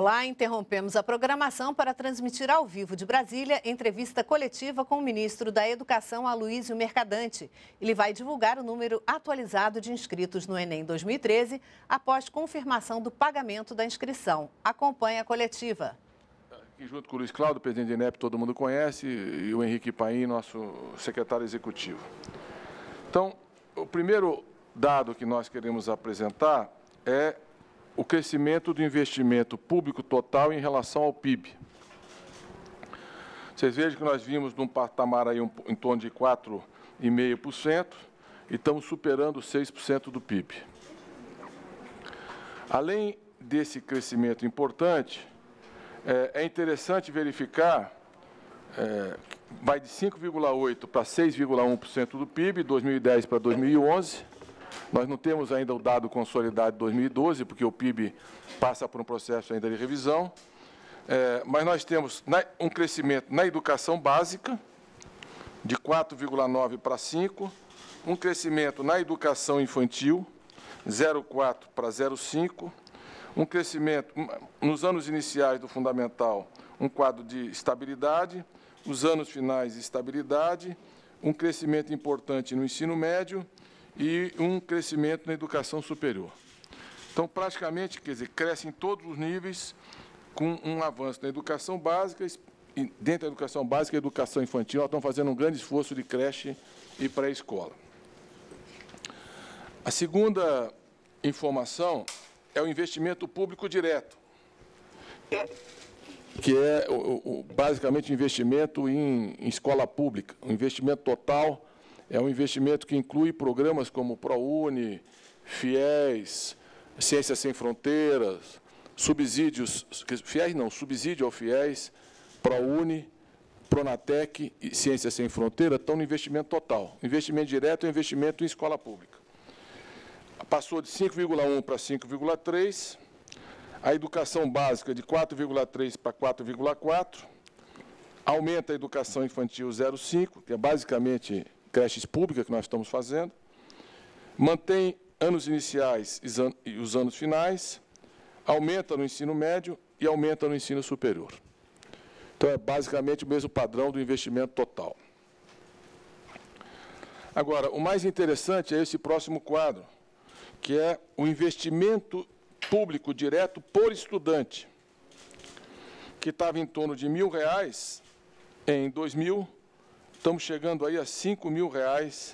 Olá, interrompemos a programação para transmitir ao vivo de Brasília entrevista coletiva com o ministro da Educação, Aloizio Mercadante. Ele vai divulgar o número atualizado de inscritos no Enem 2013 após confirmação do pagamento da inscrição. Acompanhe a coletiva. E junto com o Luiz Cláudio, presidente do INEP, todo mundo conhece, e o Henrique Paim, nosso secretário executivo. Então, o primeiro dado que nós queremos apresentar é o crescimento do investimento público total em relação ao PIB. Vocês vejam que nós vimos num patamar aí em torno de 4,5% e estamos superando 6% do PIB. Além desse crescimento importante, é interessante verificar, vai de 5,8% para 6,1% do PIB, 2010 para 2011, Nós não temos ainda o dado consolidado de 2012, porque o PIB passa por um processo ainda de revisão, mas nós temos um crescimento na educação básica, de 4,9 para 5, um crescimento na educação infantil, 0,4 para 0,5, um crescimento nos anos iniciais do fundamental, um quadro de estabilidade, os anos finais de estabilidade, um crescimento importante no ensino médio, e um crescimento na educação superior. Então, praticamente, quer dizer, cresce em todos os níveis, com um avanço na educação básica, e dentro da educação básica, a educação infantil, nós estamos fazendo um grande esforço de creche e pré-escola. A segunda informação é o investimento público direto, que é, basicamente, o investimento em escola pública, o investimento total. É um investimento que inclui programas como ProUni, FIES, Ciências Sem Fronteiras, subsídios, FIES não, subsídio ao FIES, ProUni, Pronatec e Ciências Sem Fronteiras estão no investimento total. Investimento direto é investimento em escola pública. Passou de 5,1 para 5,3, a educação básica de 4,3 para 4,4, aumenta a educação infantil 0,5, que é basicamente creches públicas que nós estamos fazendo, mantém anos iniciais e os anos finais, aumenta no ensino médio e aumenta no ensino superior. Então, é basicamente o mesmo padrão do investimento total. Agora, o mais interessante é esse próximo quadro, que é o investimento público direto por estudante, que estava em torno de R$ 1.000 em 2000, estamos chegando aí a R$ 5.000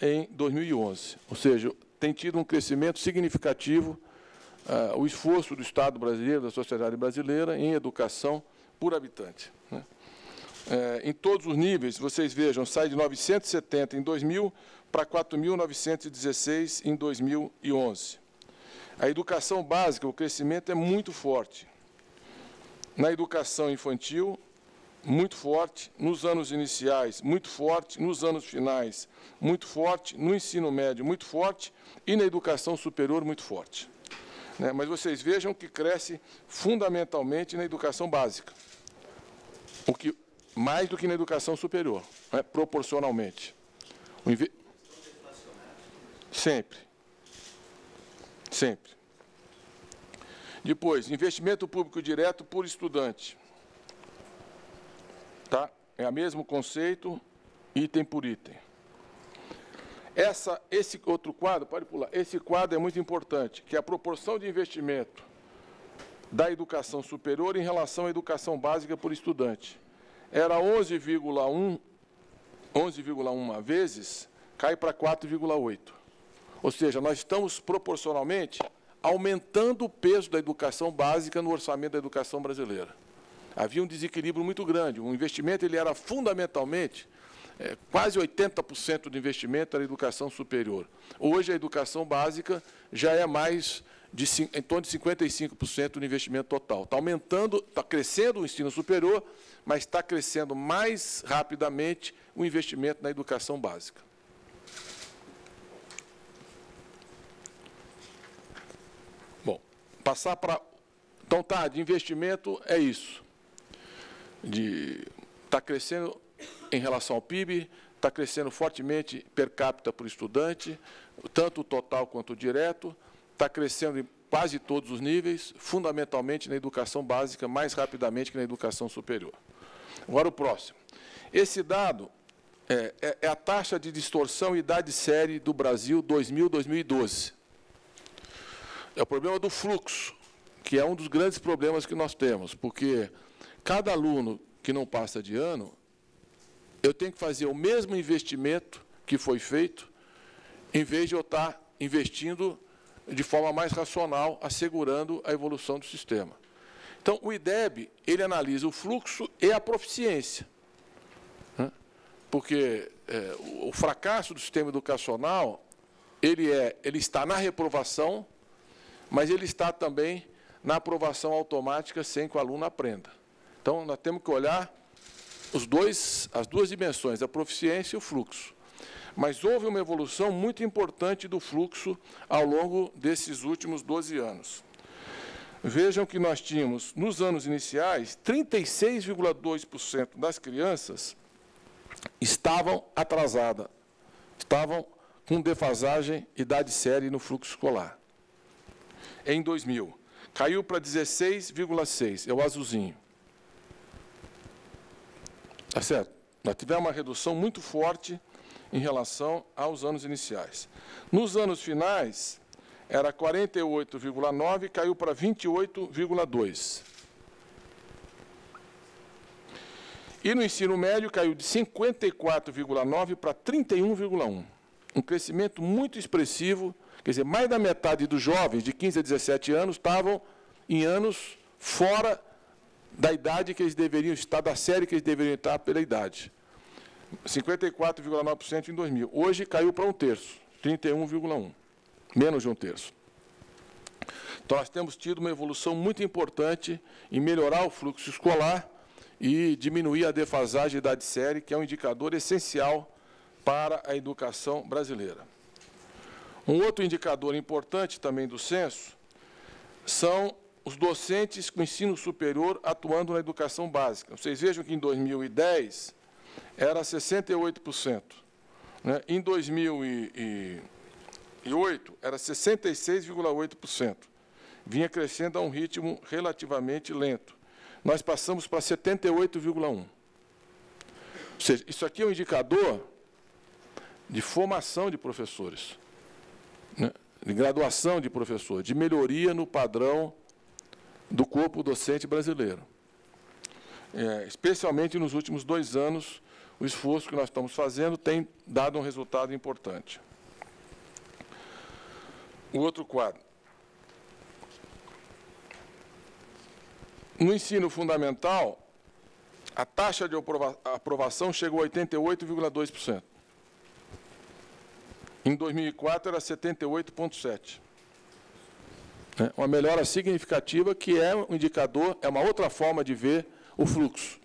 em 2011. Ou seja, tem tido um crescimento significativo o esforço do Estado brasileiro, da sociedade brasileira, em educação por habitante, né? Em todos os níveis, vocês vejam, sai de 970 em 2000 para 4.916 em 2011. A educação básica, o crescimento é muito forte. Na educação infantil, muito forte, nos anos iniciais, muito forte, nos anos finais, muito forte, no ensino médio, muito forte, e na educação superior, muito forte. Né? Mas vocês vejam que cresce fundamentalmente na educação básica, o que, mais do que na educação superior, né? Proporcionalmente. Sempre. Sempre. Depois, investimento público direto por estudante. Tá? É o mesmo conceito, item por item. Esse outro quadro, pode pular, esse quadro é muito importante, que é a proporção de investimento da educação superior em relação à educação básica por estudante. Era 11,1 vezes, cai para 4,8. Ou seja, nós estamos proporcionalmente aumentando o peso da educação básica no orçamento da educação brasileira. Havia um desequilíbrio muito grande. O investimento ele era fundamentalmente, quase 80% do investimento era educação superior. Hoje, a educação básica já é mais de em torno de 55% do investimento total. Está aumentando, está crescendo o ensino superior, mas está crescendo mais rapidamente o investimento na educação básica. Bom, passar para... Então, tá, de investimento é isso. Está crescendo em relação ao PIB, está crescendo fortemente per capita por estudante, tanto o total quanto o direto, está crescendo quase todos os níveis, fundamentalmente na educação básica, mais rapidamente que na educação superior. Agora o próximo. Esse dado é a taxa de distorção idade-série do Brasil 2000-2012. É o problema do fluxo, que é um dos grandes problemas que nós temos, porque cada aluno que não passa de ano, eu tenho que fazer o mesmo investimento que foi feito, em vez de eu estar investindo de forma mais racional, assegurando a evolução do sistema. Então, o IDEB, ele analisa o fluxo e a proficiência, porque o fracasso do sistema educacional, ele está na reprovação, mas ele está também na aprovação automática, sem que o aluno aprenda. Então, nós temos que olhar as duas dimensões, a proficiência e o fluxo. Mas houve uma evolução muito importante do fluxo ao longo desses últimos 12 anos. Vejam que nós tínhamos, nos anos iniciais, 36,2% das crianças estavam atrasadas, estavam com defasagem idade-série no fluxo escolar. Em 2000, caiu para 16,6%, é o azulzinho. Tá certo? Nós tivemos uma redução muito forte em relação aos anos iniciais. Nos anos finais, era 48,9%, caiu para 28,2%. E no ensino médio, caiu de 54,9% para 31,1%. Um crescimento muito expressivo, quer dizer, mais da metade dos jovens de 15 a 17 anos estavam em anos fora da idade que eles deveriam estar, da série que eles deveriam estar pela idade. 54,9% em 2000. Hoje caiu para um terço, 31,1%, menos de um terço. Então, nós temos tido uma evolução muito importante em melhorar o fluxo escolar e diminuir a defasagem da idade-série, que é um indicador essencial para a educação brasileira. Um outro indicador importante também do censo são os docentes com ensino superior atuando na educação básica. Vocês vejam que em 2010 era 68%. Né? Em 2008 era 66,8%. Vinha crescendo a um ritmo relativamente lento. Nós passamos para 78,1%. Ou seja, isso aqui é um indicador de formação de professores, né? De graduação de professor, de melhoria no padrão do corpo docente brasileiro. Especialmente nos últimos 2 anos, o esforço que nós estamos fazendo tem dado um resultado importante. O outro quadro. No ensino fundamental, a taxa de aprovação chegou a 88,2%. Em 2004, era 78,7%. Uma melhora significativa, que é um indicador, é uma outra forma de ver o fluxo.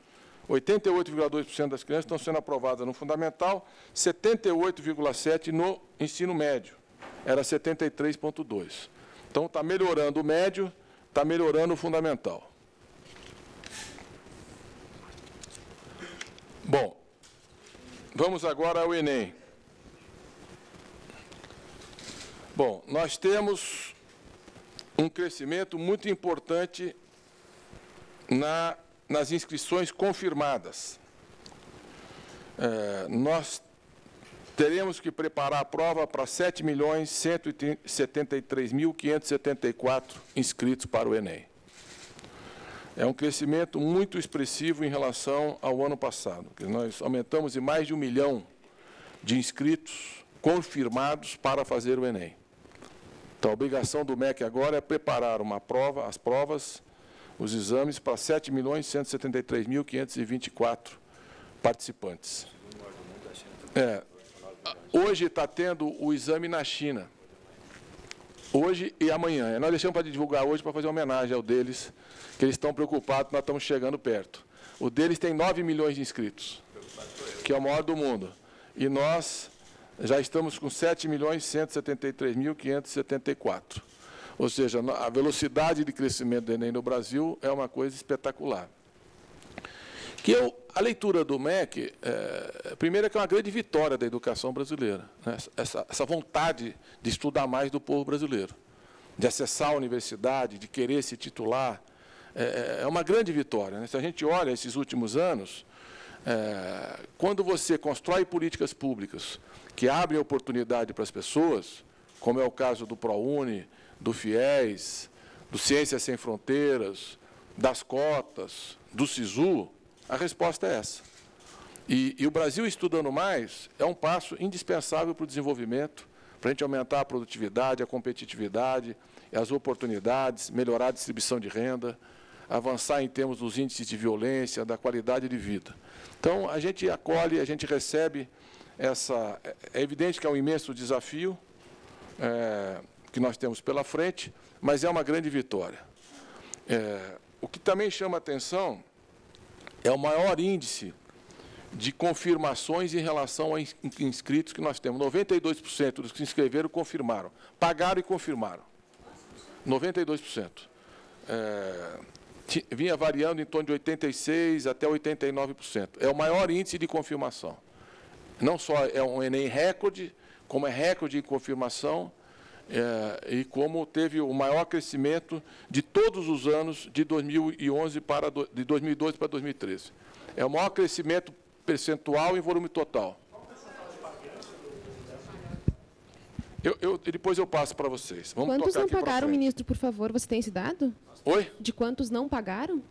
88,2% das crianças estão sendo aprovadas no fundamental, 78,7% no ensino médio, era 73,2%. Então, está melhorando o médio, está melhorando o fundamental. Bom, vamos agora ao Enem. Bom, nós temos um crescimento muito importante nas inscrições confirmadas. Nós teremos que preparar a prova para 7.173.574 inscritos para o Enem. É um crescimento muito expressivo em relação ao ano passado. Nós aumentamos em mais de 1 milhão de inscritos confirmados para fazer o Enem. Então, a obrigação do MEC agora é preparar uma prova, as provas, os exames, para 7.173.524 participantes. Hoje está tendo o exame na China. Hoje e amanhã. Nós deixamos para divulgar hoje para fazer homenagem ao deles, que eles estão preocupados, nós estamos chegando perto. O deles tem 9 milhões de inscritos, que é o maior do mundo. E nós já estamos com 7.173.574. Ou seja, a velocidade de crescimento do Enem no Brasil é uma coisa espetacular. A leitura do MEC, primeiro, é que é uma grande vitória da educação brasileira, né? Essa vontade de estudar mais do povo brasileiro. de acessar a universidade, de querer se titular, é uma grande vitória, né? Se a gente olha esses últimos anos, quando você constrói políticas públicas que abrem oportunidade para as pessoas, como é o caso do ProUni, do FIES, do Ciências Sem Fronteiras, das cotas, do Sisu, a resposta é essa. E o Brasil Estudando Mais é um passo indispensável para o desenvolvimento, para a gente aumentar a produtividade, a competitividade, as oportunidades, melhorar a distribuição de renda, avançar em termos dos índices de violência, da qualidade de vida. Então, a gente acolhe, a gente recebe essa... É evidente que é um imenso desafio que nós temos pela frente, mas é uma grande vitória. O que também chama atenção é o maior índice de confirmações em relação a inscritos que nós temos. 92% dos que se inscreveram confirmaram, pagaram e confirmaram. 92%. Vinha variando em torno de 86% até 89%. É o maior índice de confirmação. Não só é um Enem recorde, como é recorde de confirmação, e como teve o maior crescimento de todos os anos de 2012 para 2013. É o maior crescimento percentual em volume total. Depois eu passo para vocês. Vamos quantos tocar não aqui pagaram, ministro, por favor? Você tem esse dado? Oi? De quantos não pagaram? Em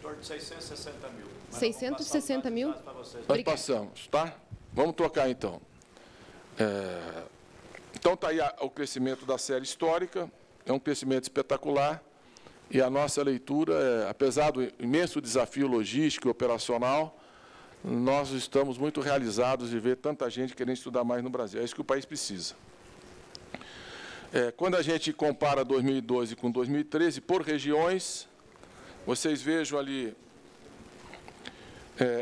torno de 660 mil. 660 mil? Nós passamos, tá? Vamos tocar, então. Então, está aí o crescimento da série histórica, é um crescimento espetacular, e a nossa leitura, apesar do imenso desafio logístico e operacional, nós estamos muito realizados de ver tanta gente querendo estudar mais no Brasil. É isso que o país precisa. Quando a gente compara 2012 com 2013, por regiões, vocês vejam ali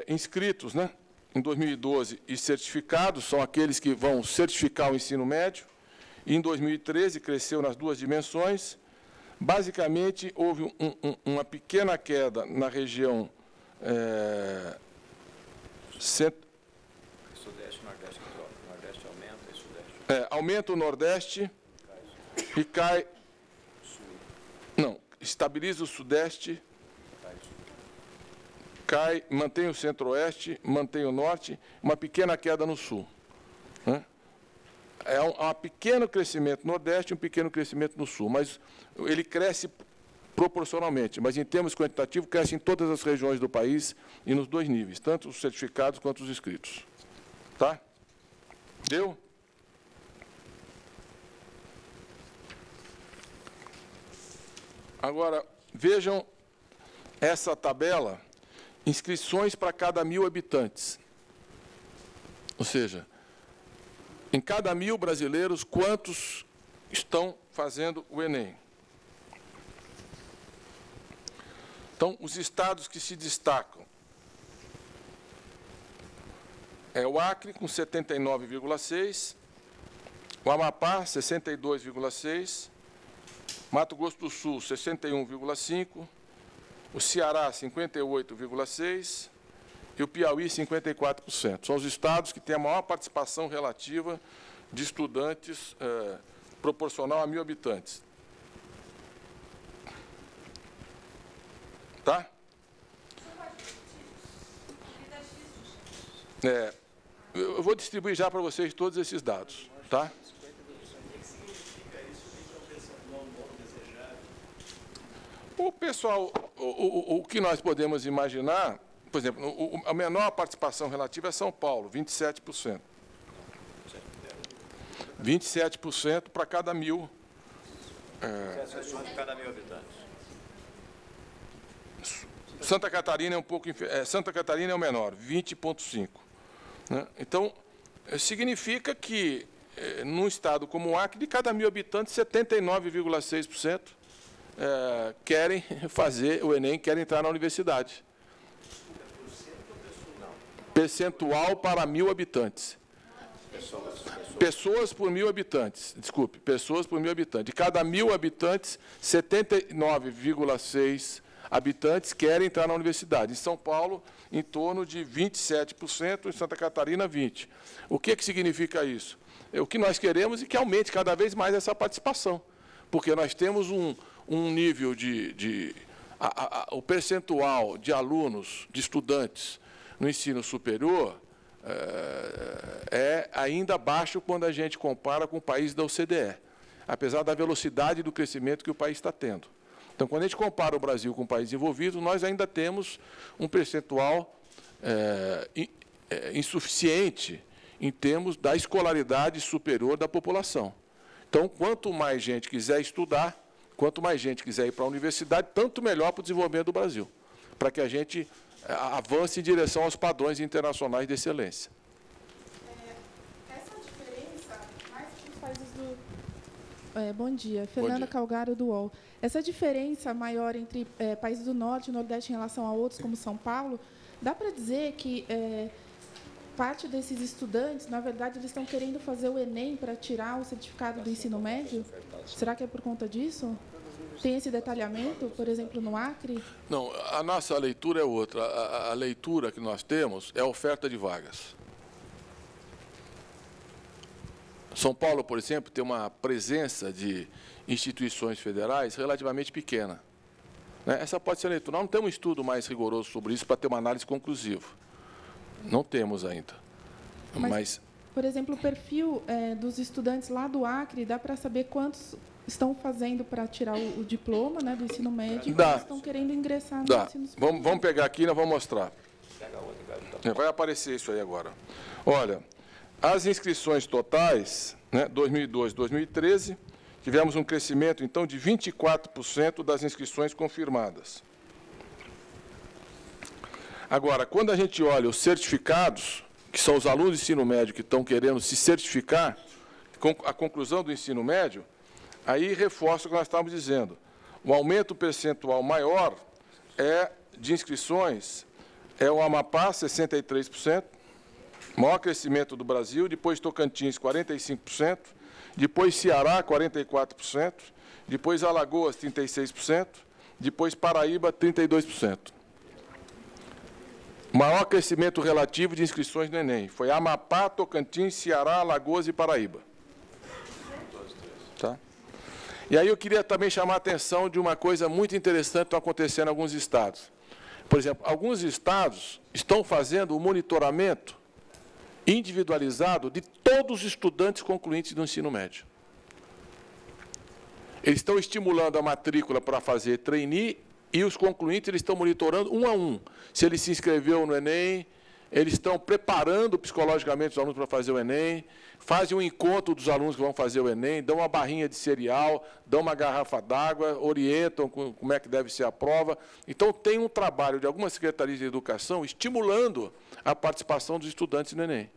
inscritos, né? Em 2012, e certificados, são aqueles que vão certificar o ensino médio, e em 2013 cresceu nas duas dimensões. Basicamente, houve uma pequena queda na região centro... Sudeste, Nordeste, Nordeste aumenta e Sudeste... aumenta o Nordeste e cai... Não, estabiliza o Sudeste... Cai, mantém o centro-oeste, mantém o norte, uma pequena queda no sul. É um pequeno crescimento no nordeste e um pequeno crescimento no sul, mas ele cresce proporcionalmente, mas em termos quantitativos cresce em todas as regiões do país e nos dois níveis, tanto os certificados quanto os inscritos. Tá? Deu? Agora, vejam essa tabela... Inscrições para cada 1000 habitantes. Ou seja, em cada 1000 brasileiros, quantos estão fazendo o Enem? Então, os estados que se destacam. É o Acre, com 79,6. O Amapá, 62,6. Mato Grosso do Sul, 61,5. O Ceará, 58,6%, e o Piauí, 54%. São os estados que têm a maior participação relativa de estudantes proporcional a 1000 habitantes. Tá? Eu vou distribuir já para vocês todos esses dados. Tá? O pessoal, o que nós podemos imaginar, por exemplo, a menor participação relativa é São Paulo, 27%. 27% para cada 1000. Santa Catarina é um pouco... Santa Catarina é o menor, 20,5%. Né? Então, significa que, num estado como o Acre, de cada 1000 habitantes, 79,6%. Querem fazer o Enem, querem entrar na universidade. Percentual para 1000 habitantes. Pessoas por 1000 habitantes. Desculpe, pessoas por 1000 habitantes. De cada 1000 habitantes, 79,6 habitantes querem entrar na universidade. Em São Paulo, em torno de 27%, em Santa Catarina, 20%. O que significa isso? O que nós queremos é que aumente cada vez mais essa participação. porque nós temos um nível o percentual de alunos, de estudantes no ensino superior é ainda baixo quando a gente compara com o país da OCDE, apesar da velocidade do crescimento que o país está tendo. Então, quando a gente compara o Brasil com o país desenvolvido, nós ainda temos um percentual insuficiente em termos da escolaridade superior da população. Então, quanto mais gente quiser estudar, quanto mais gente quiser ir para a universidade, tanto melhor para o desenvolvimento do Brasil, para que a gente avance em direção aos padrões internacionais de excelência. Essa diferença, mais que faz bom dia, Fernanda Calgaro, do UOL. Essa diferença maior entre países do Norte e Nordeste em relação a outros, como São Paulo, dá para dizer que parte desses estudantes, na verdade, eles estão querendo fazer o Enem para tirar o certificado do ensino médio? Será que é por conta disso? Tem esse detalhamento, por exemplo, no Acre? Não, a nossa leitura é outra. A leitura que nós temos é a oferta de vagas. São Paulo, por exemplo, tem uma presença de instituições federais relativamente pequena. Essa pode ser a leitura. Nós não temos um estudo mais rigoroso sobre isso para ter uma análise conclusiva. Não temos ainda. Mas por exemplo, o perfil dos estudantes lá do Acre, dá para saber quantos estão fazendo para tirar o diploma, né, do ensino médio, e estão querendo ingressar no ensino superior. Vamos pegar aqui e nós vamos mostrar. Vai aparecer isso aí agora. Olha, as inscrições totais, né, 2002, 2013, tivemos um crescimento, então, de 24% das inscrições confirmadas. Agora, quando a gente olha os certificados, que são os alunos de ensino médio que estão querendo se certificar, com a conclusão do ensino médio, aí reforça o que nós estávamos dizendo. O aumento percentual maior de inscrições é o Amapá, 63%, maior crescimento do Brasil, depois Tocantins, 45%, depois Ceará, 44%, depois Alagoas, 36%, depois Paraíba, 32%. Maior crescimento relativo de inscrições no Enem foi Amapá, Tocantins, Ceará, Alagoas e Paraíba. Tá? E aí eu queria também chamar a atenção de uma coisa muito interessante que está acontecendo em alguns estados. Por exemplo, alguns estados estão fazendo o monitoramento individualizado de todos os estudantes concluintes do ensino médio. Eles estão estimulando a matrícula para fazer trainee, e os concluintes eles estão monitorando um a um. Se ele se inscreveu no Enem, eles estão preparando psicologicamente os alunos para fazer o Enem, fazem um encontro dos alunos que vão fazer o Enem, dão uma barrinha de cereal, dão uma garrafa d'água, orientam como é que deve ser a prova. Então, tem um trabalho de algumas secretarias de educação estimulando a participação dos estudantes no Enem.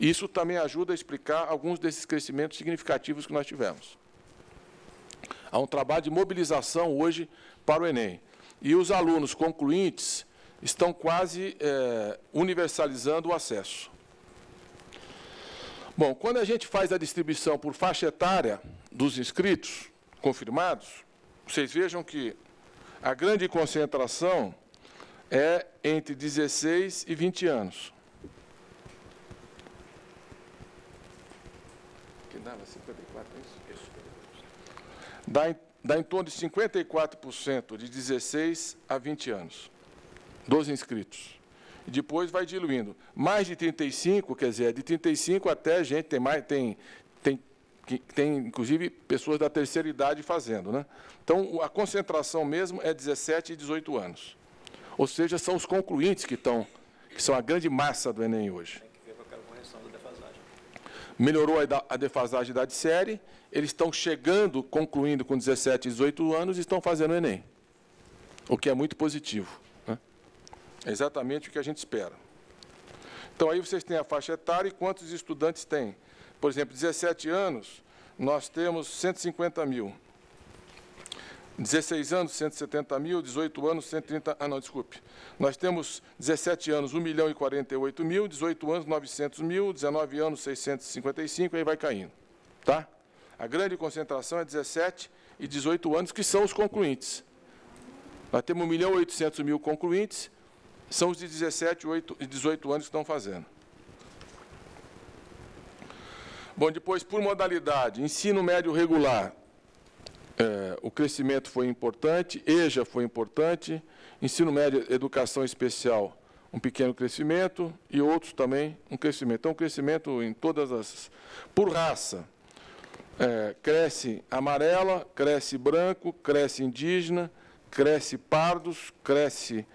Isso também ajuda a explicar alguns desses crescimentos significativos que nós tivemos. Há um trabalho de mobilização hoje para o Enem. E os alunos concluintes estão quase universalizando o acesso. Bom, quando a gente faz a distribuição por faixa etária dos inscritos confirmados, vocês vejam que a grande concentração é entre 16 e 20 anos. Que dava 54, é isso? Dá em torno de 54% de 16 a 20 anos, dos inscritos. E depois vai diluindo. Mais de 35, quer dizer, de 35 até a gente tem inclusive, pessoas da terceira idade fazendo, né? Então, a concentração mesmo é 17 e 18 anos. Ou seja, são os concluintes que são a grande massa do Enem hoje. Melhorou a defasagem da idade série, eles estão chegando, concluindo com 17, 18 anos e estão fazendo o Enem, o que é muito positivo, né? É exatamente o que a gente espera. Então, aí vocês têm a faixa etária e quantos estudantes têm. Por exemplo, 17 anos, nós temos 150 mil. 16 anos, 170 mil, 18 anos, 130... Ah, não, desculpe. Nós temos 17 anos, 1 milhão e 48 mil, 18 anos, 900 mil, 19 anos, 655, aí vai caindo. Tá? A grande concentração é 17 e 18 anos, que são os concluintes. Nós temos 1 milhão e 800 mil concluintes, são os de 17 e 18 anos que estão fazendo. Bom, depois, por modalidade, ensino médio regular, o crescimento foi importante, EJA foi importante, ensino médio, educação especial, um pequeno crescimento e outros também um crescimento. Então, um crescimento em todas as... Por raça, cresce amarela, cresce branco, cresce indígena, cresce pardos, cresce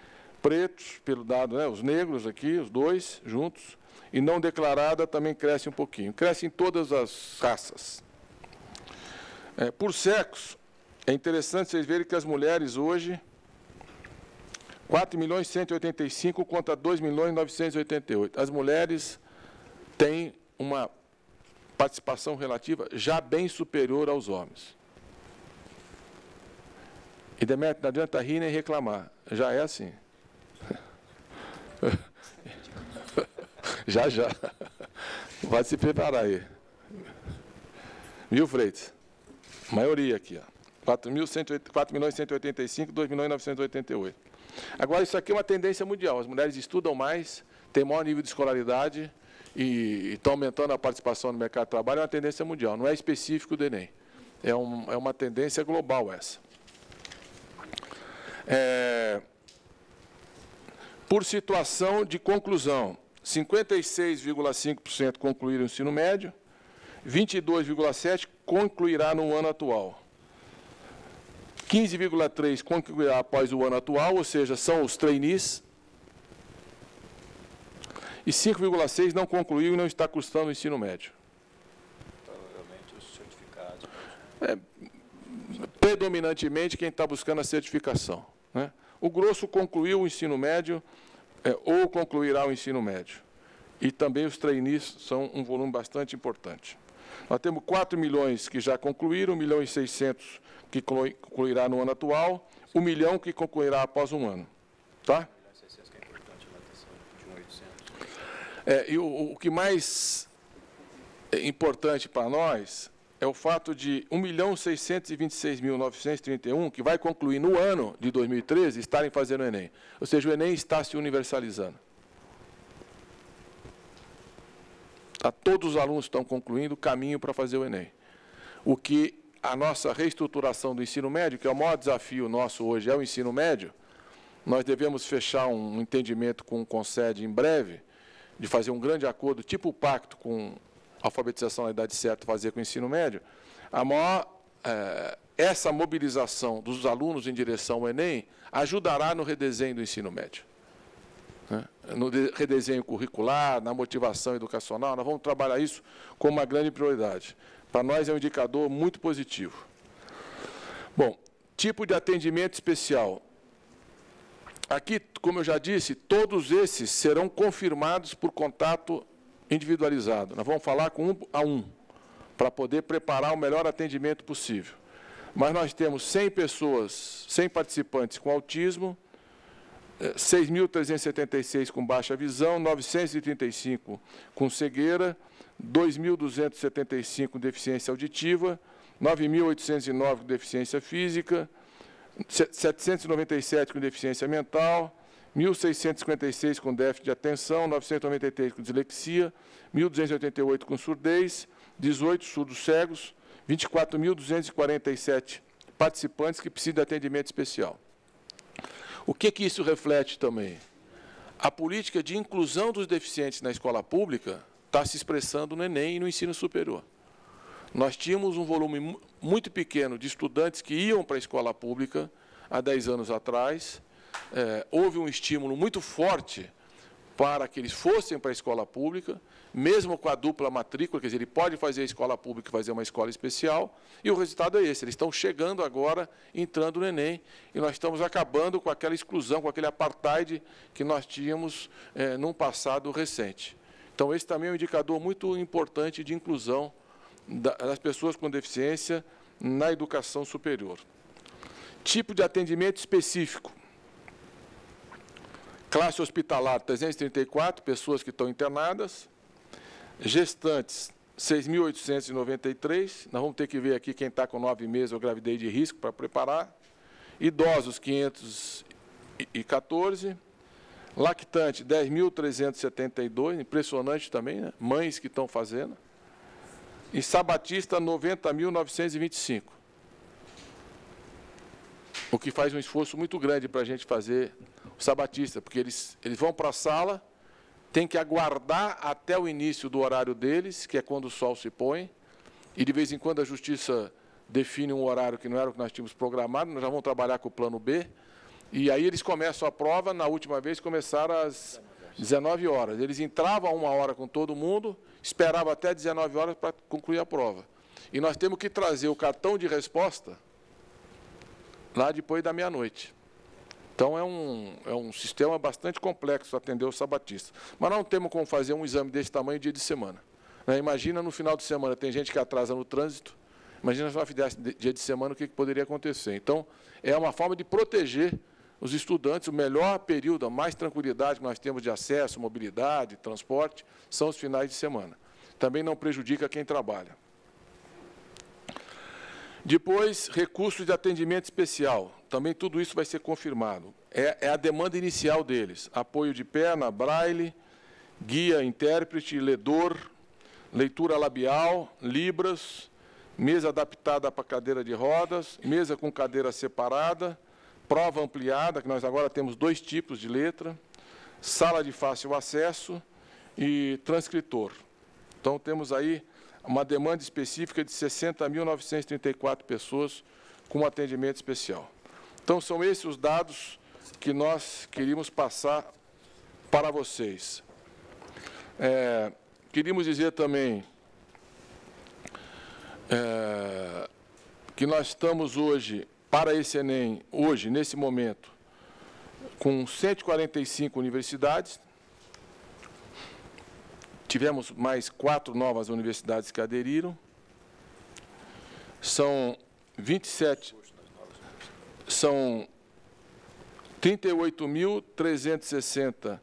pretos, pelo dado, né, os negros aqui, os dois juntos, e não declarada também cresce um pouquinho. Cresce em todas as raças. Por sexo, é interessante vocês verem que as mulheres hoje... 4.185.000 contra 2.988.000. As mulheres têm uma participação relativa já bem superior aos homens. E, Demetrio, não adianta rir nem reclamar. Já é assim. Já, já. Vai se preparar aí. Viu, Freitas? Maioria aqui, ó. 4.185, 2.988. Agora, isso aqui é uma tendência mundial. As mulheres estudam mais, têm maior nível de escolaridade e estão aumentando a participação no mercado de trabalho. É uma tendência mundial, não é específico do Enem. É uma tendência global essa. Por situação de conclusão, 56,5% concluíram o ensino médio, 22,7% concluirá no ano atual. 15,3% concluirá após o ano atual, ou seja, são os trainees. E 5,6% não concluiu e não está cursando o ensino médio. Provavelmente os certificados. Predominantemente quem está buscando a certificação, né? O grosso concluiu o ensino médio ou concluirá o ensino médio. E também os trainees são um volume bastante importante. Nós temos 4 milhões que já concluíram, 1 milhão e 600 que concluirá no ano atual, 1 milhão que concluirá após um ano. Tá? E o que mais é importante para nós é o fato de 1.626.931, que vai concluir no ano de 2013, estarem fazendo o Enem. Ou seja, o Enem está se universalizando. Tá? Todos os alunos estão concluindo o caminho para fazer o Enem. O que... A nossa reestruturação do ensino médio, que é o maior desafio nosso hoje, é o ensino médio. Nós devemos fechar um entendimento com o Consed em breve, de fazer um grande acordo, tipo o pacto com a alfabetização na idade certa, fazer com o ensino médio. A maior, essa mobilização dos alunos em direção ao Enem ajudará no redesenho do ensino médio. No redesenho curricular, na motivação educacional, nós vamos trabalhar isso como uma grande prioridade. Para nós é um indicador muito positivo. Bom, tipo de atendimento especial. Aqui, como eu já disse, todos esses serão confirmados por contato individualizado. Nós vamos falar com um a um, para poder preparar o melhor atendimento possível. Mas nós temos 100 pessoas, 100 participantes com autismo, 6.376 com baixa visão, 935 com cegueira, 2.275 com deficiência auditiva, 9.809 com deficiência física, 797 com deficiência mental, 1.656 com déficit de atenção, 993 com dislexia, 1.288 com surdez, 18 surdos cegos, 24.247 participantes que precisam de atendimento especial. O que que isso reflete também? A política de inclusão dos deficientes na escola pública está se expressando no Enem e no ensino superior. Nós tínhamos um volume muito pequeno de estudantes que iam para a escola pública há 10 anos atrás. Houve um estímulo muito forte para que eles fossem para a escola pública, mesmo com a dupla matrícula, quer dizer, ele pode fazer a escola pública e fazer uma escola especial, e o resultado é esse. Eles estão chegando agora, entrando no Enem, e nós estamos acabando com aquela exclusão, com aquele apartheid que nós tínhamos num passado recente. Então, esse também é um indicador muito importante de inclusão das pessoas com deficiência na educação superior. Tipo de atendimento específico. Classe hospitalar, 334, pessoas que estão internadas. Gestantes, 6.893. Nós vamos ter que ver aqui quem está com 9 meses ou gravidez de risco para preparar. Idosos, 514. Lactante, 10.372, impressionante também, né? Mães que estão fazendo. E sabatista, 90.925. o que faz um esforço muito grande para a gente fazer o sabatista, porque eles vão para a sala, tem que aguardar até o início do horário deles, que é quando o sol se põe, e de vez em quando a Justiça define um horário que não era o que nós tínhamos programado, nós já vamos trabalhar com o plano B, e aí eles começam a prova, na última vez começaram às 19 horas. Eles entravam uma hora com todo mundo, esperavam até 19 horas para concluir a prova. E nós temos que trazer o cartão de resposta lá depois da meia-noite. Então, é um sistema bastante complexo atender o sabatista. Mas não temos como fazer um exame desse tamanho dia de semana. Imagina no final de semana, tem gente que atrasa no trânsito, imagina se nós fizéssemos dia de semana o que poderia acontecer. Então, é uma forma de proteger os estudantes. O melhor período, a mais tranquilidade que nós temos de acesso, mobilidade, transporte, são os finais de semana. Também não prejudica quem trabalha. Depois, recursos de atendimento especial. Também tudo isso vai ser confirmado. É a demanda inicial deles. Apoio de perna, braille, guia, intérprete, ledor, leitura labial, libras, mesa adaptada para cadeira de rodas, mesa com cadeira separada, prova ampliada, que nós agora temos 2 tipos de letra, sala de fácil acesso e transcritor. Então, temos aí uma demanda específica de 60.934 pessoas com atendimento especial. Então, são esses os dados que nós queríamos passar para vocês. Queríamos dizer também que nós estamos hoje, para esse Enem, hoje, nesse momento, com 145 universidades. Tivemos mais 4 novas universidades que aderiram. São 38.360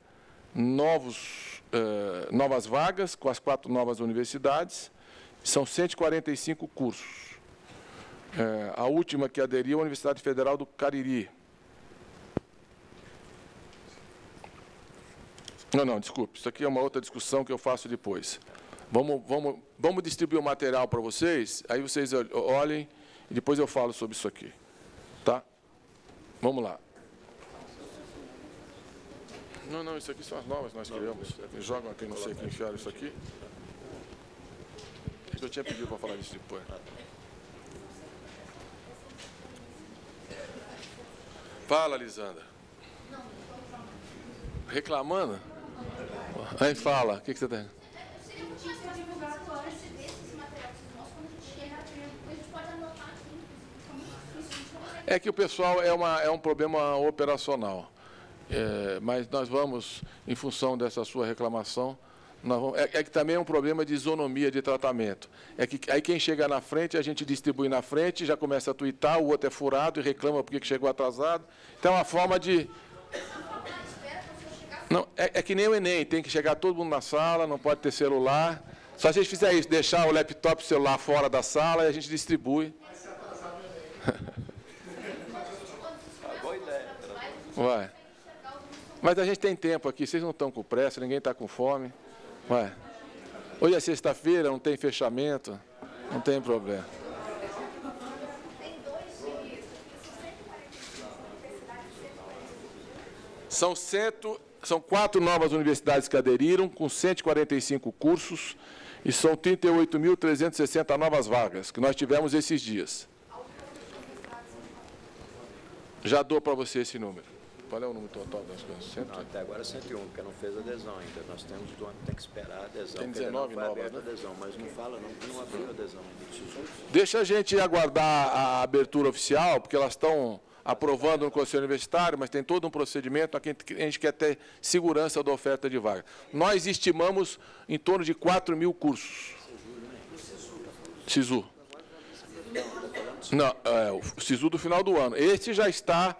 novas vagas com as 4 novas universidades. São 145 cursos. A última que aderiu é a Universidade Federal do Cariri. Não, desculpe, isso aqui é uma outra discussão que eu faço depois. Vamos distribuir o material para vocês, aí vocês olhem e depois eu falo sobre isso aqui. Tá? Vamos lá. Não, isso aqui são as novas que nós criamos. Eles jogam aqui, não sei quem enfiaram isso aqui. Eu tinha pedido para falar disso depois. Fala, Lisandra. Reclamando? Aí fala, o que você tem? É que o pessoal é um problema operacional, mas nós vamos, em função dessa sua reclamação, nós vamos, que também é um problema de isonomia de tratamento. É que aí quem chega na frente, a gente distribui na frente, já começa a tuitar, o outro é furado e reclama porque chegou atrasado. Então, é uma forma de... Não, é que nem o Enem, tem que chegar todo mundo na sala, não pode ter celular. Só se a gente fizer isso, deixar o laptop e o celular fora da sala e a gente distribui. Vai. Mas a gente tem tempo aqui, vocês não estão com pressa, ninguém está com fome. Vai. Hoje é sexta-feira, não tem fechamento, não tem problema. São 4 novas universidades que aderiram, com 145 cursos, e são 38.360 novas vagas, que nós tivemos esses dias. Já dou para você esse número. Qual é o número total das coisas? 101. Não, até agora é 101, porque não fez adesão ainda. Nós temos do ano que tem que esperar a adesão. Tem 19 novas, né? Adesão, mas não fala não, porque não abriu a adesão. Deixa a gente aguardar a abertura oficial, porque elas estão... aprovando no Conselho Universitário, mas tem todo um procedimento, a gente quer ter segurança da oferta de vaga. Nós estimamos em torno de 4.000 cursos. Sisu. Não, o Sisu do final do ano. Este já está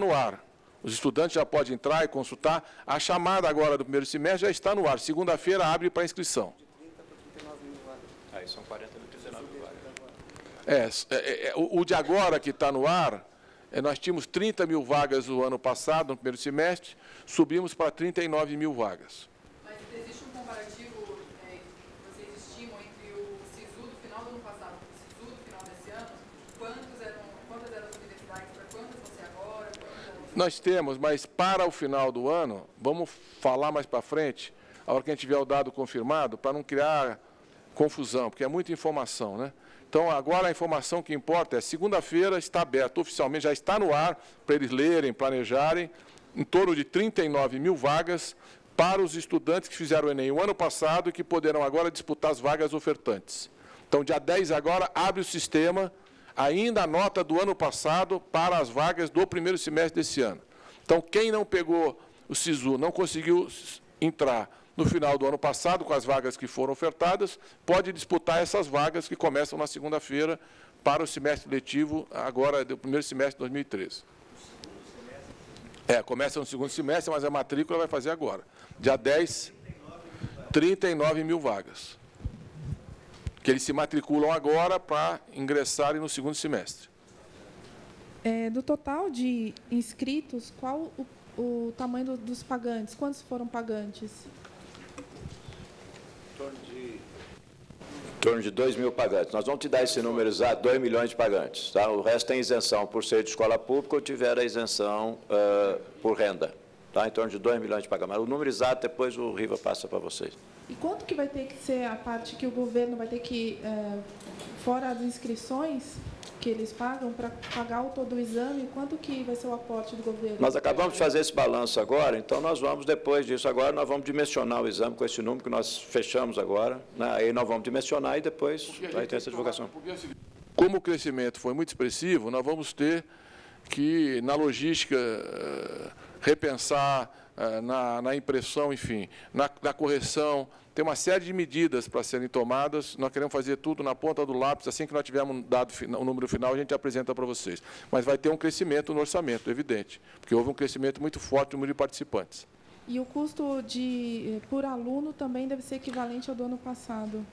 no ar. Os estudantes já podem entrar e consultar. A chamada agora do primeiro semestre já está no ar. Segunda-feira abre para inscrição. Aí são 40.039 vagas. O de agora que está no ar, nós tínhamos 30.000 vagas no ano passado, no primeiro semestre, subimos para 39.000 vagas. Mas existe um comparativo que vocês estimam entre o Sisu do final do ano passado e o Sisu do final desse ano? Quantas eram as universidades Nós temos, mas para o final do ano, vamos falar mais para frente, a hora que a gente tiver o dado confirmado, para não criar confusão, porque é muita informação, né? Então, agora a informação que importa é segunda-feira está aberto oficialmente, já está no ar, para eles lerem, planejarem, em torno de 39 mil vagas para os estudantes que fizeram o Enem o ano passado e que poderão agora disputar as vagas ofertantes. Então, dia 10 agora, abre o sistema, ainda a nota do ano passado para as vagas do primeiro semestre desse ano. Então, quem não pegou o Sisu, não conseguiu entrar no final do ano passado, com as vagas que foram ofertadas, pode disputar essas vagas que começam na segunda-feira para o semestre letivo, agora do primeiro semestre de 2013. É, começa no segundo semestre, mas a matrícula vai fazer agora. Dia 10, 39 mil vagas. Que eles se matriculam agora para ingressarem no segundo semestre. É, do total de inscritos, qual o tamanho dos pagantes? Quantos foram pagantes? Em torno de 2 mil pagantes. Nós vamos te dar esse número exato, 2 milhões de pagantes. Tá? O resto tem isenção por ser de escola pública ou tiver a isenção por renda. Tá? Em torno de 2 milhões de pagantes. Mas o número exato, depois o Riva passa para vocês. E quanto que vai ter que ser a parte que o governo vai ter que, fora as inscrições que eles pagam, para pagar o todo o exame, quanto que vai ser o aporte do governo? Nós acabamos de fazer esse balanço agora, então nós vamos, depois disso agora, nós vamos dimensionar o exame com esse número que nós fechamos agora, né? Aí nós vamos dimensionar e depois vai ter essa divulgação. Como o crescimento foi muito expressivo, nós vamos ter que, na logística, repensar na impressão, enfim, na correção. Tem uma série de medidas para serem tomadas, nós queremos fazer tudo na ponta do lápis, assim que nós tivermos dado o número final, a gente apresenta para vocês. Mas vai ter um crescimento no orçamento, evidente, porque houve um crescimento muito forte no número de participantes. E o custo por aluno também deve ser equivalente ao do ano passado?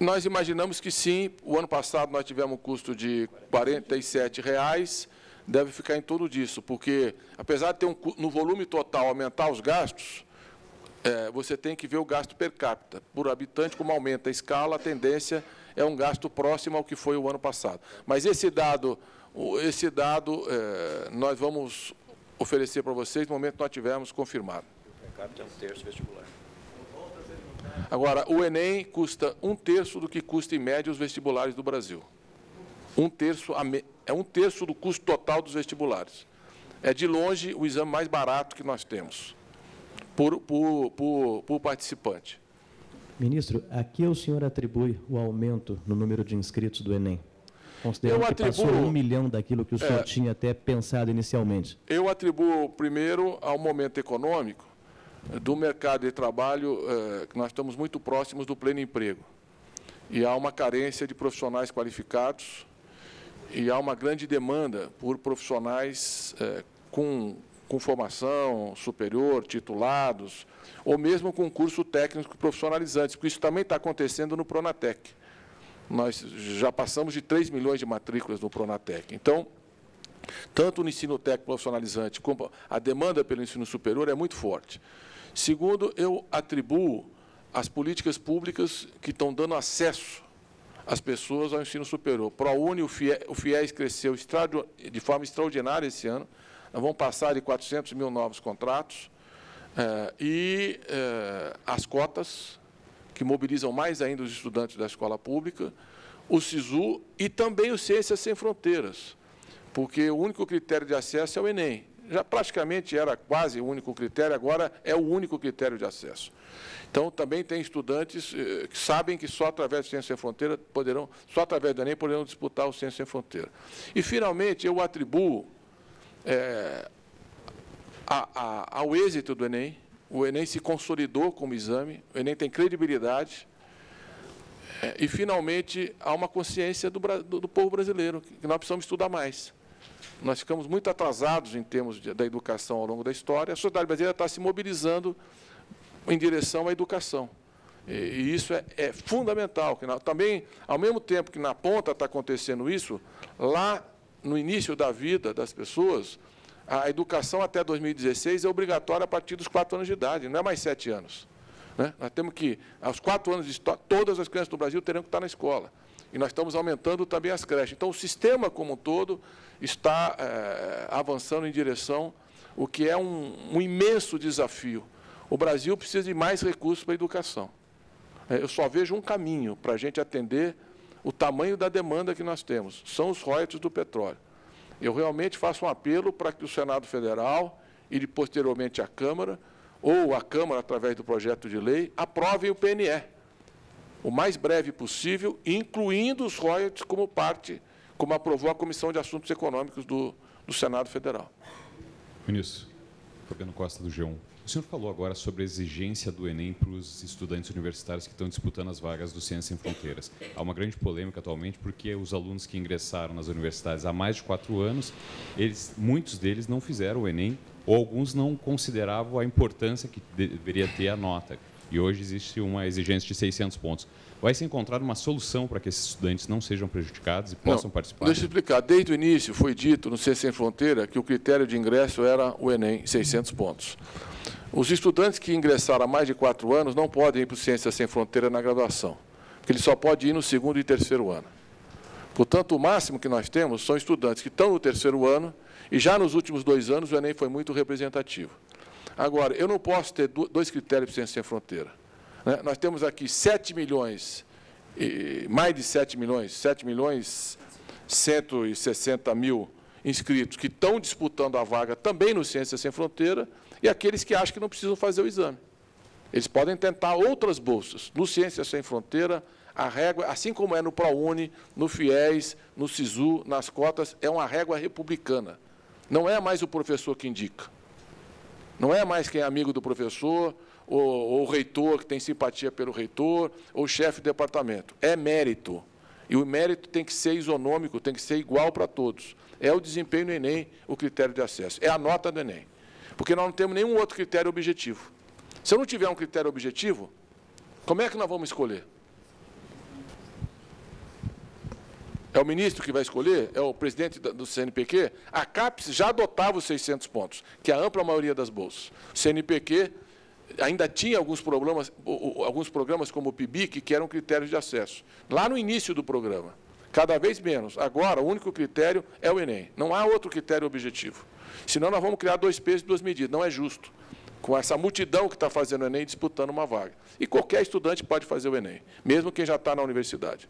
Nós imaginamos que sim. O ano passado nós tivemos um custo de R$ 47,00, deve ficar em torno disso, porque, apesar de ter no volume total aumentar os gastos, você tem que ver o gasto per capita. Por habitante, como aumenta a escala, a tendência é um gasto próximo ao que foi o ano passado. Mas esse dado nós vamos oferecer para vocês no momento que nós tivermos confirmado. O per capita é um terço vestibular. Agora, o Enem custa um terço do que custa, em média, os vestibulares do Brasil. É um terço do custo total dos vestibulares. É, de longe, o exame mais barato que nós temos. Por participante. Ministro, a que o senhor atribui o aumento no número de inscritos do Enem? Considerando que passou 1 milhão daquilo que o senhor tinha até pensado inicialmente. Eu atribuo, primeiro, ao momento econômico do mercado de trabalho, que nós estamos muito próximos do pleno emprego. E há uma carência de profissionais qualificados e há uma grande demanda por profissionais com formação superior, titulados, ou mesmo com curso técnico profissionalizante, porque isso também está acontecendo no Pronatec. Nós já passamos de 3 milhões de matrículas no Pronatec. Então, tanto no ensino técnico profissionalizante, como a demanda pelo ensino superior é muito forte. Segundo, eu atribuo as políticas públicas que estão dando acesso as pessoas ao ensino superior. ProUni, o FIES cresceu de forma extraordinária esse ano. Nós vamos passar de 400 mil novos contratos e as cotas, que mobilizam mais ainda os estudantes da escola pública, o Sisu e também o Ciências Sem Fronteiras, porque o único critério de acesso é o Enem. Já praticamente era quase o único critério, agora é o único critério de acesso. Então, também tem estudantes que sabem que só através do Ciências Sem Fronteiras poderão, só através do Enem poderão disputar o Ciências Sem Fronteiras. E, finalmente, eu atribuo ao êxito do Enem. O Enem se consolidou como exame, o Enem tem credibilidade e, finalmente, há uma consciência do povo brasileiro, que nós precisamos estudar mais. Nós ficamos muito atrasados em termos da educação ao longo da história. A sociedade brasileira está se mobilizando em direção à educação. E isso é fundamental. Também, ao mesmo tempo que na ponta está acontecendo isso, lá no início da vida das pessoas, a educação até 2016 é obrigatória a partir dos 4 anos de idade, não é mais 7 anos. Né? Nós temos que, aos 4 anos de história, todas as crianças do Brasil terão que estar na escola. E nós estamos aumentando também as creches. Então, o sistema como um todo está avançando em direção o que é um imenso desafio. O Brasil precisa de mais recursos para a educação. Eu só vejo um caminho para a gente atender o tamanho da demanda que nós temos, são os royalties do petróleo. Eu realmente faço um apelo para que o Senado Federal e, posteriormente, a Câmara, ou a Câmara, através do projeto de lei, aprovem o PNE, o mais breve possível, incluindo os royalties como parte, como aprovou a Comissão de Assuntos Econômicos do Senado Federal. Ministro, Fabiano Costa, do G1. O senhor falou agora sobre a exigência do Enem para os estudantes universitários que estão disputando as vagas do Ciências Sem Fronteiras. Há uma grande polêmica atualmente porque os alunos que ingressaram nas universidades há mais de 4 anos, muitos deles não fizeram o Enem ou alguns não consideravam a importância que deveria ter a nota. E hoje existe uma exigência de 600 pontos. Vai se encontrar uma solução para que esses estudantes não sejam prejudicados e possam participar? Deixa eu explicar. Desde o início foi dito no Ciências Sem Fronteiras que o critério de ingresso era o Enem, 600 pontos. Os estudantes que ingressaram há mais de 4 anos não podem ir para o Ciências Sem Fronteiras na graduação, porque ele só pode ir no 2º e 3º ano. Portanto, o máximo que nós temos são estudantes que estão no 3º ano e já nos últimos 2 anos o Enem foi muito representativo. Agora, eu não posso ter 2 critérios para Ciências Sem Fronteiras. Nós temos aqui 7 milhões, mais de 7 milhões 160 mil inscritos que estão disputando a vaga também no Ciências Sem Fronteiras, e aqueles que acham que não precisam fazer o exame. Eles podem tentar outras bolsas. No Ciências Sem Fronteira, a régua, assim como é no ProUni, no FIES, no Sisu, nas cotas, é uma régua republicana. Não é mais o professor que indica. Não é mais quem é amigo do professor, ou o reitor, que tem simpatia pelo reitor, ou o chefe de departamento. É mérito. E o mérito tem que ser isonômico, tem que ser igual para todos. É o desempenho do Enem, o critério de acesso. É a nota do Enem. Porque nós não temos nenhum outro critério objetivo. Se eu não tiver um critério objetivo, como é que nós vamos escolher? É o ministro que vai escolher? É o presidente do CNPq? A CAPES já adotava os 600 pontos, que é a ampla maioria das bolsas. O CNPq ainda tinha alguns programas como o PIBIC, que eram critérios de acesso. Lá no início do programa, cada vez menos. Agora, o único critério é o Enem. Não há outro critério objetivo. Senão, nós vamos criar 2 pesos e 2 medidas. Não é justo, com essa multidão que está fazendo o Enem disputando uma vaga. E qualquer estudante pode fazer o Enem, mesmo quem já está na universidade.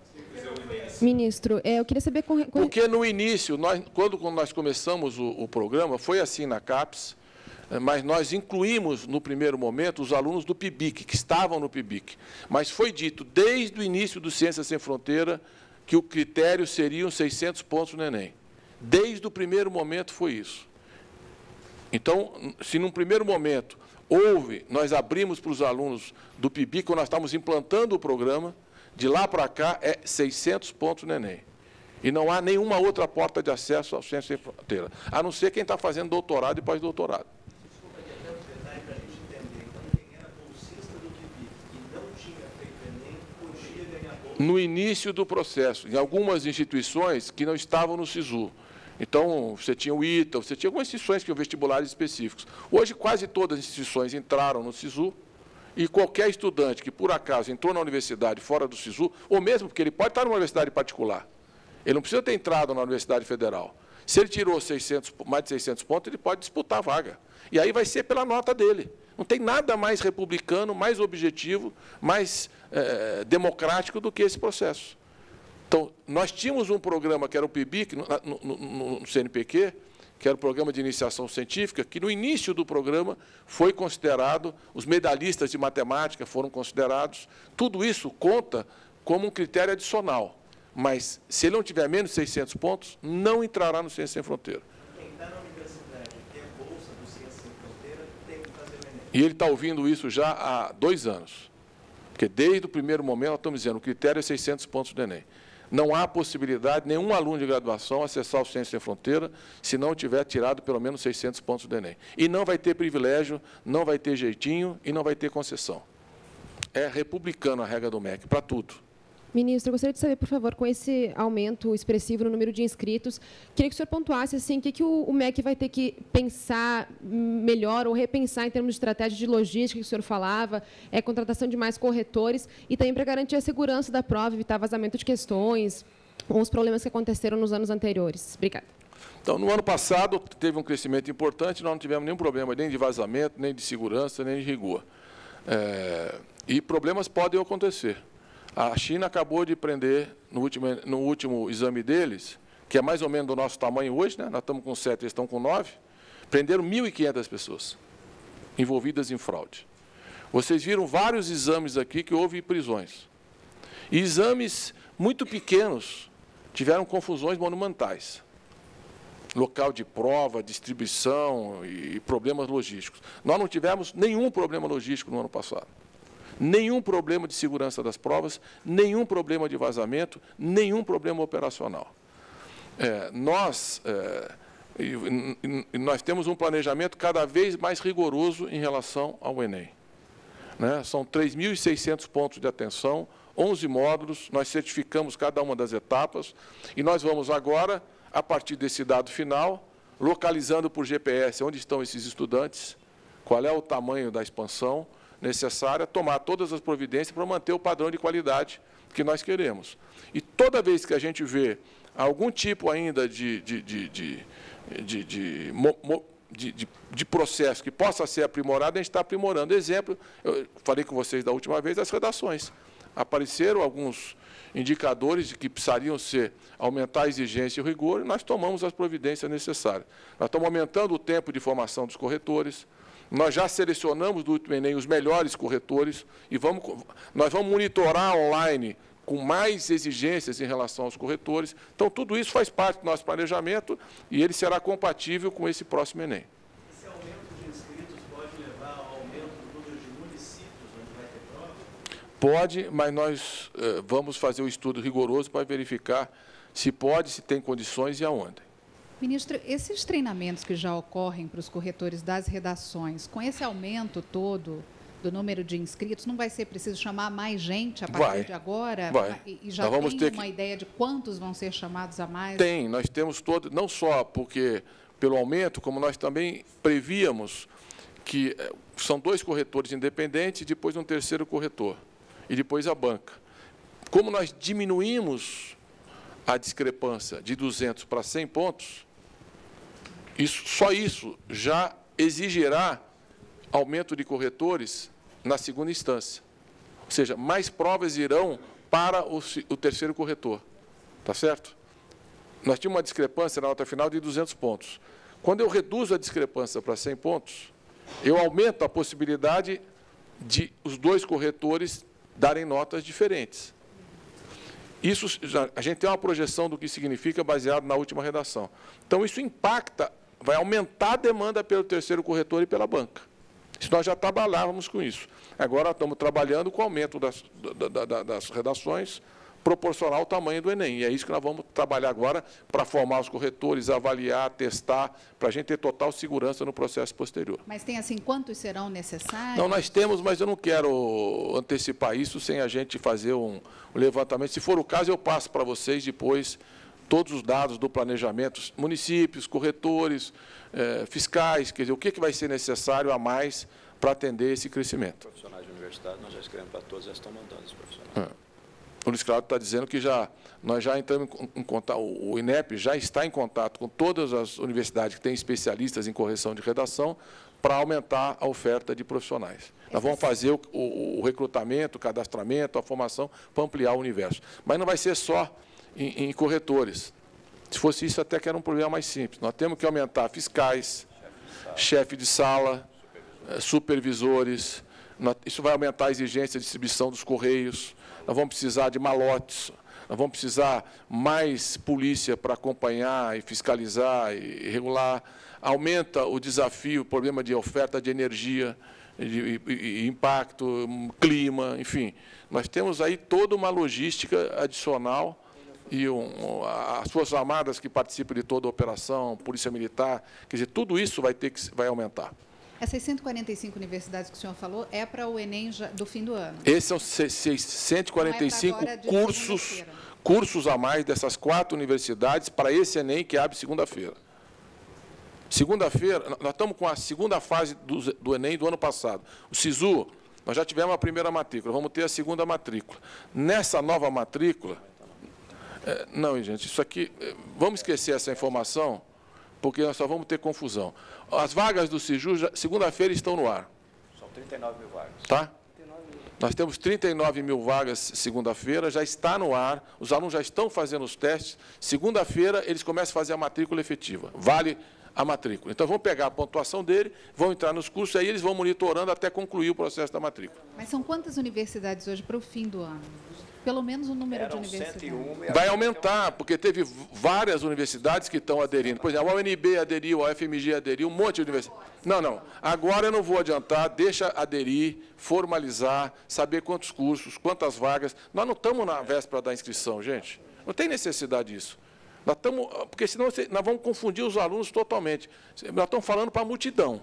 Ministro, eu queria saber... Porque no início, quando nós começamos o programa, foi assim na CAPES, mas nós incluímos, no primeiro momento, os alunos do PIBIC, que estavam no PIBIC. Mas foi dito, desde o início do Ciências Sem Fronteira, que o critério seriam 600 pontos no Enem. Desde o primeiro momento foi isso. Então, se num primeiro momento nós abrimos para os alunos do PIBIC, quando nós estávamos implantando o programa, de lá para cá é 600 pontos no Enem. E não há nenhuma outra porta de acesso ao Ciências Sem Fronteiras, a não ser quem está fazendo doutorado e pós-doutorado. Desculpa, até o detalhe para a gente entender. Então, quem era bolsista do PIBIC e não tinha feito Enem, podia ganhar bolsa? No início do processo, em algumas instituições que não estavam no SISU. Então, você tinha o ITA, você tinha algumas instituições que tinham vestibulares específicos. Hoje, quase todas as instituições entraram no SISU e qualquer estudante que, por acaso, entrou na universidade fora do SISU, ou mesmo porque ele pode estar numa universidade particular, ele não precisa ter entrado na Universidade Federal. Se ele tirou mais de 600 pontos, ele pode disputar a vaga. E aí vai ser pela nota dele. Não tem nada mais republicano, mais objetivo, mais democrático do que esse processo. Então, nós tínhamos um programa que era o PIBIC, no CNPq, que era o Programa de Iniciação Científica, que no início do programa foi considerado, os medalhistas de matemática foram considerados, tudo isso conta como um critério adicional. Mas, se ele não tiver menos de 600 pontos, não entrará no Ciências Sem Fronteiras. Quem está na universidade e tem bolsa do Ciências Sem Fronteiras tem que fazer o Enem. E ele está ouvindo isso já há 2 anos. Porque, desde o primeiro momento, nós estamos dizendo, o critério é 600 pontos do Enem. Não há possibilidade, nenhum aluno de graduação, acessar o Ciências Sem Fronteiras se não tiver tirado pelo menos 600 pontos do Enem. E não vai ter privilégio, não vai ter jeitinho e não vai ter concessão. É republicano a regra do MEC, para tudo. Ministro, eu gostaria de saber, por favor, com esse aumento expressivo no número de inscritos, queria que o senhor pontuasse assim, que o MEC vai ter que pensar melhor ou repensar em termos de estratégia de logística, que o senhor falava, contratação de mais corretores, e também para garantir a segurança da prova, evitar vazamento de questões ou os problemas que aconteceram nos anos anteriores. Obrigada. Então, no ano passado, teve um crescimento importante, nós não tivemos nenhum problema, nem de vazamento, nem de segurança, nem de rigor. E problemas podem acontecer. A China acabou de prender, no último exame deles, que é mais ou menos do nosso tamanho hoje, né? Nós estamos com 7, eles estão com 9, prenderam 1.500 pessoas envolvidas em fraude. Vocês viram vários exames aqui que houve prisões. E exames muito pequenos tiveram confusões monumentais. Local de prova, distribuição e problemas logísticos. Nós não tivemos nenhum problema logístico no ano passado. Nenhum problema de segurança das provas, nenhum problema de vazamento, nenhum problema operacional. Nós temos um planejamento cada vez mais rigoroso em relação ao Enem. Né? São 3.600 pontos de atenção, 11 módulos, nós certificamos cada uma das etapas, e nós vamos agora, a partir desse dado final, localizando por GPS onde estão esses estudantes, qual é o tamanho da expansão necessária, tomar todas as providências para manter o padrão de qualidade que nós queremos. E toda vez que a gente vê algum tipo ainda de processo que possa ser aprimorado, a gente está aprimorando. Exemplo, eu falei com vocês da última vez, das redações. Apareceram alguns indicadores de que precisariam ser aumentar a exigência e o rigor, e nós tomamos as providências necessárias. Nós estamos aumentando o tempo de formação dos corretores, nós já selecionamos do último Enem os melhores corretores, e nós vamos monitorar online com mais exigências em relação aos corretores. Então, tudo isso faz parte do nosso planejamento e ele será compatível com esse próximo Enem. Esse aumento de inscritos pode levar ao aumento do número de municípios onde vai ter prova? Pode, mas nós vamos fazer um estudo rigoroso para verificar se pode, se tem condições e aonde. Ministro, esses treinamentos que já ocorrem para os corretores das redações, com esse aumento todo do número de inscritos, não vai ser preciso chamar mais gente a partir de agora? Vai. E já tem uma ideia de quantos vão ser chamados a mais? Tem, nós temos todo, não só porque pelo aumento, como nós também prevíamos que são 2 corretores independentes, depois um terceiro corretor e depois a banca. Como nós diminuímos a discrepância de 200 para 100 pontos, isso, só isso já exigirá aumento de corretores na segunda instância. Ou seja, mais provas irão para o terceiro corretor. Está certo? Nós tínhamos uma discrepância na nota final de 200 pontos. Quando eu reduzo a discrepância para 100 pontos, eu aumento a possibilidade de os 2 corretores darem notas diferentes. Isso, a gente tem uma projeção do que significa baseado na última redação. Então, isso impacta, vai aumentar a demanda pelo terceiro corretor e pela banca. Isso nós já trabalhávamos com isso. Agora estamos trabalhando com o aumento das redações proporcional ao tamanho do Enem. E é isso que nós vamos trabalhar agora para formar os corretores, avaliar, testar, para a gente ter total segurança no processo posterior. Mas tem assim, quantos serão necessários? Não, nós temos, mas eu não quero antecipar isso sem a gente fazer um levantamento. Se for o caso, eu passo para vocês depois todos os dados do planejamento, municípios, corretores, fiscais, quer dizer, o que vai ser necessário a mais para atender esse crescimento. Profissionais de universidade, nós já escrevemos para todos, já estão mandando os profissionais. O Luiz Cláudio está dizendo que nós já entramos em contato, o INEP já está em contato com todas as universidades que têm especialistas em correção de redação para aumentar a oferta de profissionais. Nós vamos fazer o recrutamento, o cadastramento, a formação para ampliar o universo. Mas não vai ser só em corretores. Se fosse isso, até que era um problema mais simples. Nós temos que aumentar fiscais, chefe de sala, supervisores. Isso vai aumentar a exigência de distribuição dos correios. Nós vamos precisar de malotes, nós vamos precisar mais polícia para acompanhar e fiscalizar e regular. Aumenta o desafio, o problema de oferta de energia, de impacto, clima, enfim. Nós temos aí toda uma logística adicional e as Forças Armadas que participam de toda a operação, Polícia Militar, quer dizer, tudo isso vai aumentar. Essas 145 universidades que o senhor falou é para o Enem do fim do ano? Esses são 145 cursos a mais dessas 4 universidades para esse Enem que abre segunda-feira. Segunda-feira, nós estamos com a segunda fase do Enem do ano passado. O Sisu, nós já tivemos a primeira matrícula, vamos ter a segunda matrícula. Nessa nova matrícula, Não, gente, isso aqui... Vamos esquecer essa informação, porque nós só vamos ter confusão. As vagas do Sisu, segunda-feira, estão no ar. São 39 mil vagas. Tá? 39 mil. Nós temos 39 mil vagas segunda-feira, já está no ar, os alunos já estão fazendo os testes. Segunda-feira, eles começam a fazer a matrícula efetiva. Vale a matrícula. Então, vão pegar a pontuação dele, vão entrar nos cursos, aí eles vão monitorando até concluir o processo da matrícula. Mas são quantas universidades hoje para o fim do ano? Pelo menos o número de universidades. Vai aumentar, porque teve várias universidades que estão aderindo. Por exemplo, a UNB aderiu, a FMG aderiu, um monte de universidades. Não, não. Agora eu não vou adiantar, deixa aderir, formalizar, saber quantos cursos, quantas vagas. Nós não estamos na véspera da inscrição, gente. Não tem necessidade disso. Nós estamos, porque senão nós vamos confundir os alunos totalmente. Nós estamos falando para a multidão.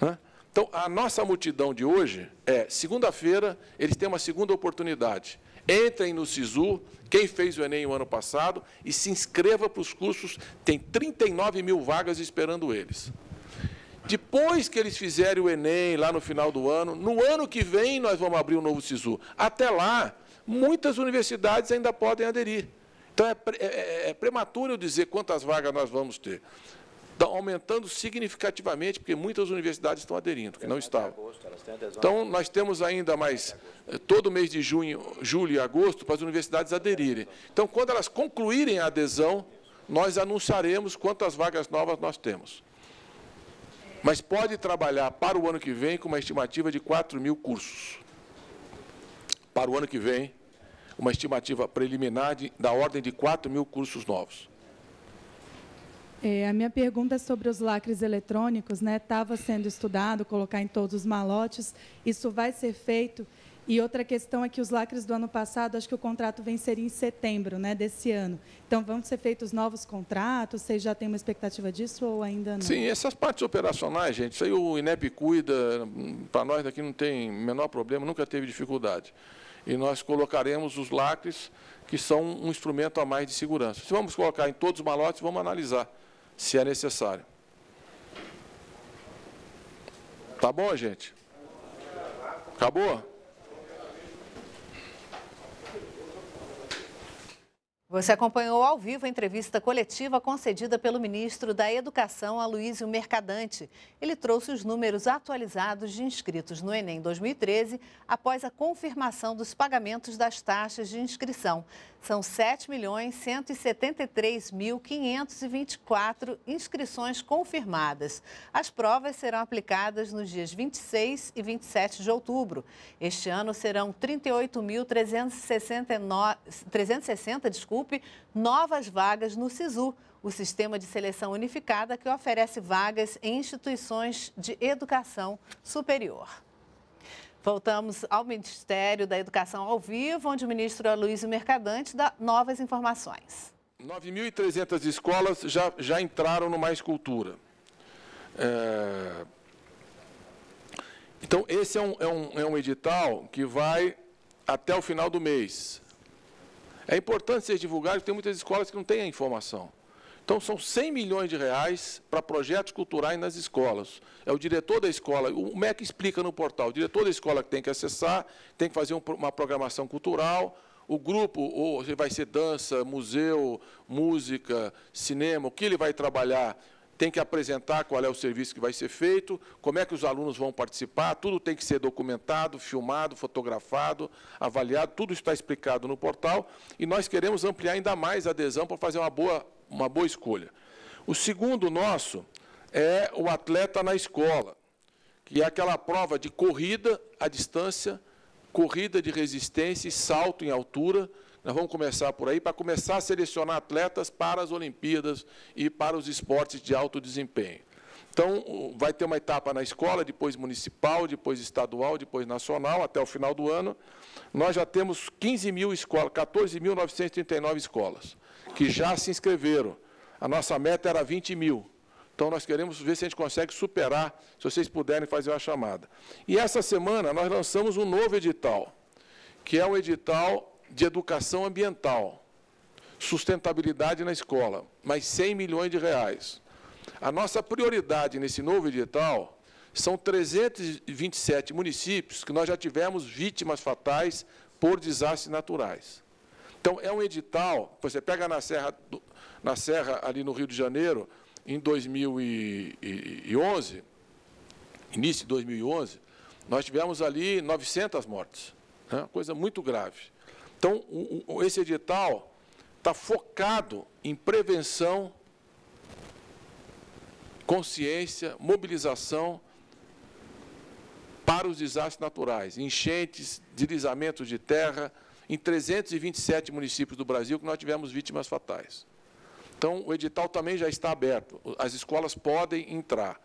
Né? Então, a nossa multidão de hoje é, segunda-feira, eles têm uma segunda oportunidade. Entrem no Sisu, quem fez o Enem o ano passado, e se inscreva para os cursos, tem 39 mil vagas esperando eles. Depois que eles fizerem o Enem, lá no final do ano, no ano que vem nós vamos abrir um novo Sisu. Até lá, muitas universidades ainda podem aderir. Então, é prematuro eu dizer quantas vagas nós vamos ter. Estão aumentando significativamente, porque muitas universidades estão aderindo, que não estavam. Então, nós temos ainda mais, todo mês de junho, julho e agosto, para as universidades aderirem. Então, quando elas concluírem a adesão, nós anunciaremos quantas vagas novas nós temos. Mas pode trabalhar para o ano que vem com uma estimativa de 4 mil cursos. Para o ano que vem, uma estimativa preliminar da ordem de 4 mil cursos novos. A minha pergunta é sobre os lacres eletrônicos, né? Estava sendo estudado, colocar em todos os malotes, isso vai ser feito? E outra questão é que os lacres do ano passado, acho que o contrato venceria em setembro, né, desse ano. Então, vão ser feitos novos contratos? Vocês já têm uma expectativa disso ou ainda não? Sim, essas partes operacionais, gente, isso aí o INEP cuida, para nós daqui não tem o menor problema, nunca teve dificuldade. E nós colocaremos os lacres, que são um instrumento a mais de segurança. Se vamos colocar em todos os malotes, vamos analisar se é necessário. Tá bom, gente? Acabou? Você acompanhou ao vivo a entrevista coletiva concedida pelo ministro da Educação, Aloizio Mercadante. Ele trouxe os números atualizados de inscritos no Enem 2013, após a confirmação dos pagamentos das taxas de inscrição. São 7.173.524 inscrições confirmadas. As provas serão aplicadas nos dias 26 e 27 de outubro. Este ano serão 38.360 novas vagas no Sisu, o sistema de seleção unificada que oferece vagas em instituições de educação superior. Voltamos ao Ministério da Educação ao vivo, onde o ministro Aloizio Mercadante dá novas informações. 9.300 escolas já entraram no Mais Cultura. Então, esse é um edital que vai até o final do mês. É importante ser divulgado, porque tem muitas escolas que não têm a informação. Então, são 100 milhões de reais para projetos culturais nas escolas. É o diretor da escola, o MEC explica no portal, o diretor da escola que tem que acessar, tem que fazer uma programação cultural, o grupo, ou vai ser dança, museu, música, cinema, o que ele vai trabalhar, tem que apresentar qual é o serviço que vai ser feito, como é que os alunos vão participar, tudo tem que ser documentado, filmado, fotografado, avaliado, tudo está explicado no portal, e nós queremos ampliar ainda mais a adesão para fazer uma boa escolha. O segundo nosso é o Atleta na Escola, que é aquela prova de corrida à distância, corrida de resistência e salto em altura. Nós vamos começar por aí, para começar a selecionar atletas para as Olimpíadas e para os esportes de alto desempenho. Então, vai ter uma etapa na escola, depois municipal, depois estadual, depois nacional, até o final do ano. Nós já temos 15 mil escolas, 14.939 escolas, que já se inscreveram. A nossa meta era 20 mil. Então, nós queremos ver se a gente consegue superar, se vocês puderem fazer uma chamada. E essa semana, nós lançamos um novo edital, que é um edital de educação ambiental, sustentabilidade na escola, mais 100 milhões de reais. A nossa prioridade nesse novo edital são 327 municípios que nós já tivemos vítimas fatais por desastres naturais. Então, é um edital, você pega na Serra ali no Rio de Janeiro, em 2011, início de 2011, nós tivemos ali 900 mortes, né? Coisa muito grave. Então, esse edital está focado em prevenção, consciência, mobilização para os desastres naturais, enchentes, deslizamentos de terra, em 327 municípios do Brasil que nós tivemos vítimas fatais. Então, o edital também já está aberto, as escolas podem entrar.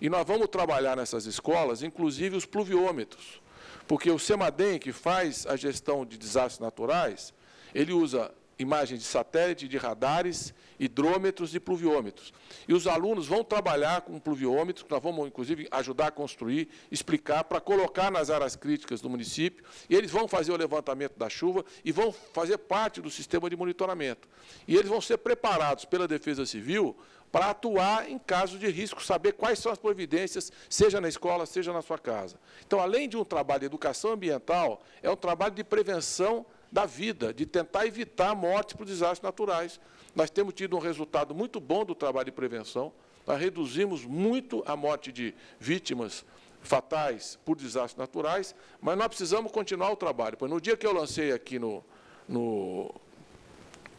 E nós vamos trabalhar nessas escolas, inclusive os pluviômetros, porque o Cemaden, que faz a gestão de desastres naturais, ele usa imagens de satélite, de radares, hidrômetros e pluviômetros. E os alunos vão trabalhar com pluviômetros, nós vamos, inclusive, ajudar a construir, explicar, para colocar nas áreas críticas do município, e eles vão fazer o levantamento da chuva e vão fazer parte do sistema de monitoramento. E eles vão ser preparados pela Defesa Civil para atuar em caso de risco, saber quais são as providências, seja na escola, seja na sua casa. Então, além de um trabalho de educação ambiental, é um trabalho de prevenção da vida, de tentar evitar mortes por desastres naturais. Nós temos tido um resultado muito bom do trabalho de prevenção, nós reduzimos muito a morte de vítimas fatais por desastres naturais, mas nós precisamos continuar o trabalho. Pois no dia que eu lancei aqui no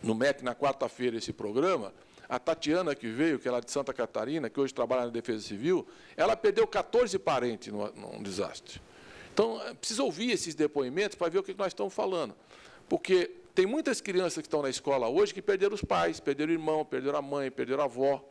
MEC, na quarta-feira, esse programa, a Tatiana, que veio, que ela é de Santa Catarina, que hoje trabalha na Defesa Civil, ela perdeu 14 parentes num desastre. Então, precisa ouvir esses depoimentos para ver o que nós estamos falando. Porque tem muitas crianças que estão na escola hoje que perderam os pais, perderam o irmão, perderam a mãe, perderam a avó.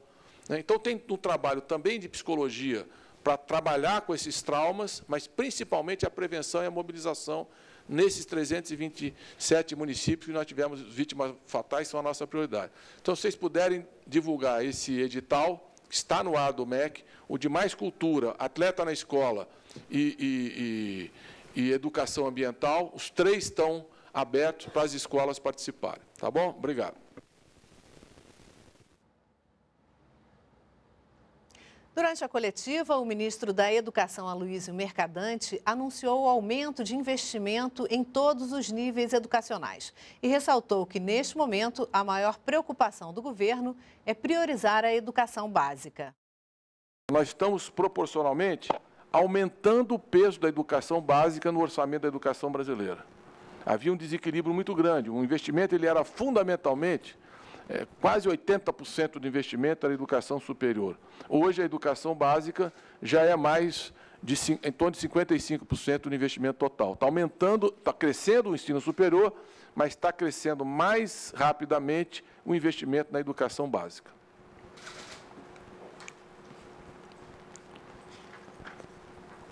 Então, tem um trabalho também de psicologia para trabalhar com esses traumas, mas principalmente a prevenção e a mobilização nesses 327 municípios que nós tivemos vítimas fatais, são a nossa prioridade. Então, se vocês puderem divulgar esse edital, que está no ar do MEC, o de Mais Cultura, Atleta na Escola e Educação Ambiental, os três estão abertos para as escolas participarem. Tá bom? Obrigado. Durante a coletiva, o ministro da Educação, Aloizio Mercadante, anunciou o aumento de investimento em todos os níveis educacionais e ressaltou que, neste momento, a maior preocupação do governo é priorizar a educação básica. Nós estamos, proporcionalmente, aumentando o peso da educação básica no orçamento da educação brasileira. Havia um desequilíbrio muito grande. O investimento ele era fundamentalmente... quase 80% do investimento era educação superior. Hoje, a educação básica já é mais de em torno de 55% do investimento total. Está aumentando, está crescendo o ensino superior, mas está crescendo mais rapidamente o investimento na educação básica.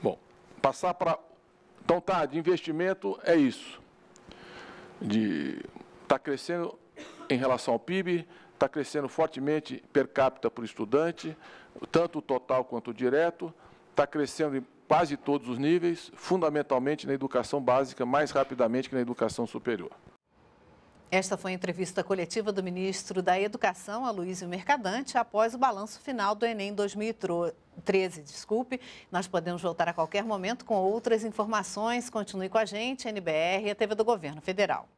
Bom, passar para... Então, tá, de investimento é isso. Está crescendo... Em relação ao PIB, está crescendo fortemente per capita por estudante, tanto o total quanto o direto, está crescendo em quase todos os níveis, fundamentalmente na educação básica, mais rapidamente que na educação superior. Esta foi a entrevista coletiva do ministro da Educação, Aloizio Mercadante, após o balanço final do Enem 2013. Nós podemos voltar a qualquer momento com outras informações. Continue com a gente, NBR e a TV do Governo Federal.